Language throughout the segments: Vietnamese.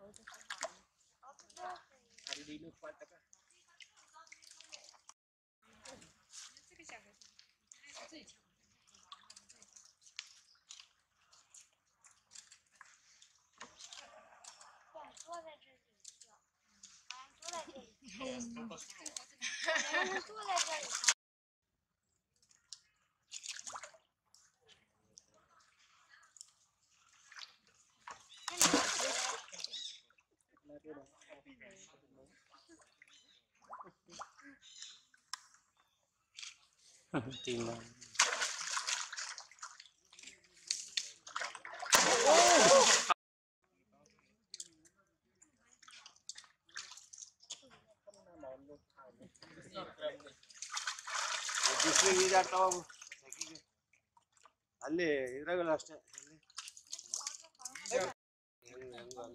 Hari ini kuat apa?这个小孩子应该是最强的。 坐在这里跳，好像坐在这里跳，我们坐在这里跳。真的。दूसरे की जाता हूँ, अल्ले इधर का लास्ट है, ये जाता है वो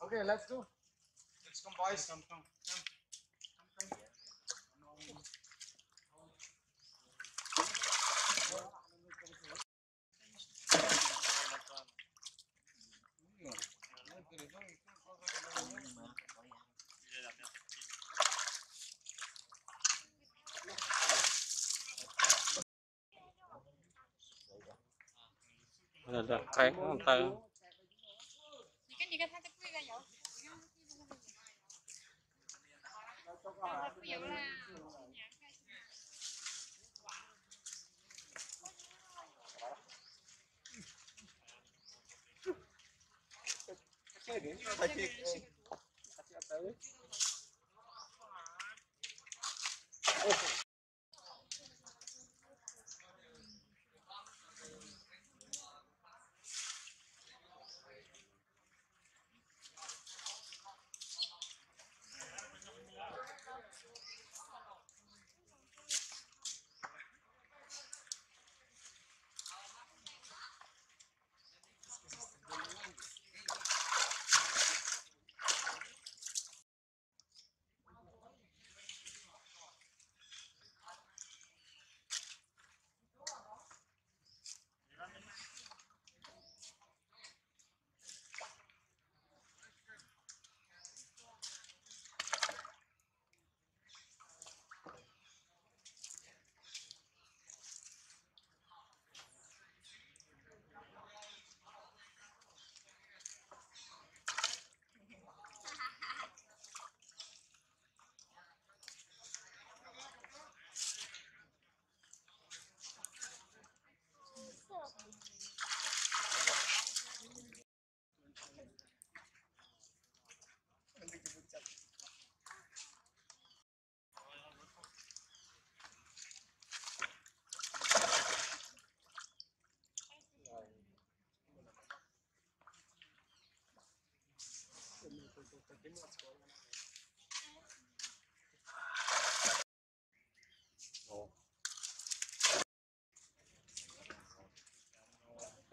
okay let's do let's come boys Ada kayak nonton.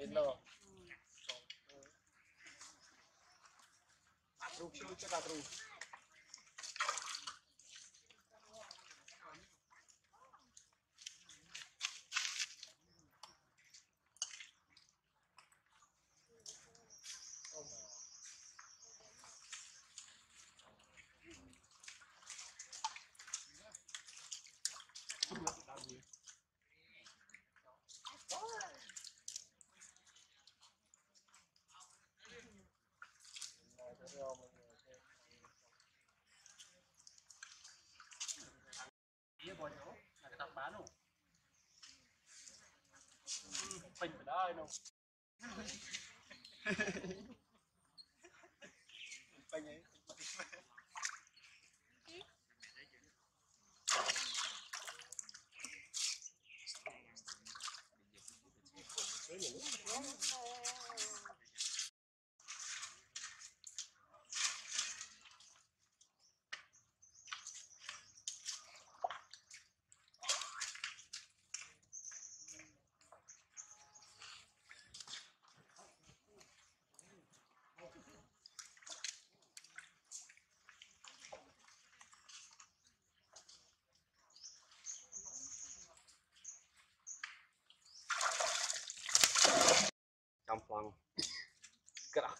Hello. Katruk sih lucu katruk. Dia boleh, nak tak panu. Pin berdaya no. Panjang. gampang. Gerak.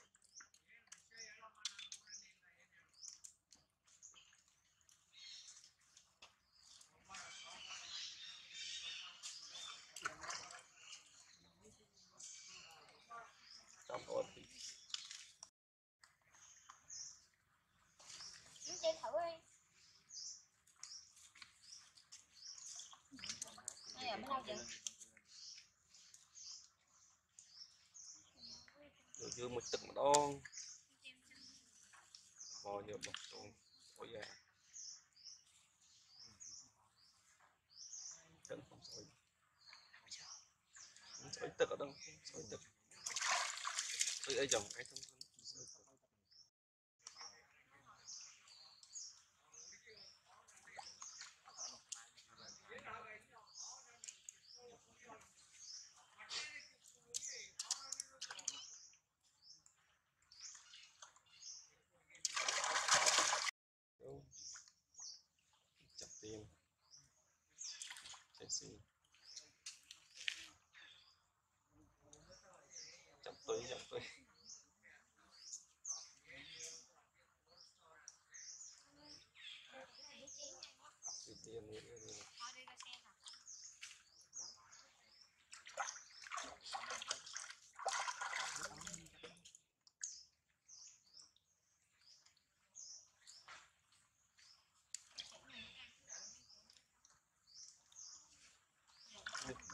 Được chưa, một tấc một đong, mò nhiều bọc tôm, ôi già, cắn không sôi, sôi tấc ở đâu, sôi tấc, tôi ai dòng cái thông thường. Chậm tới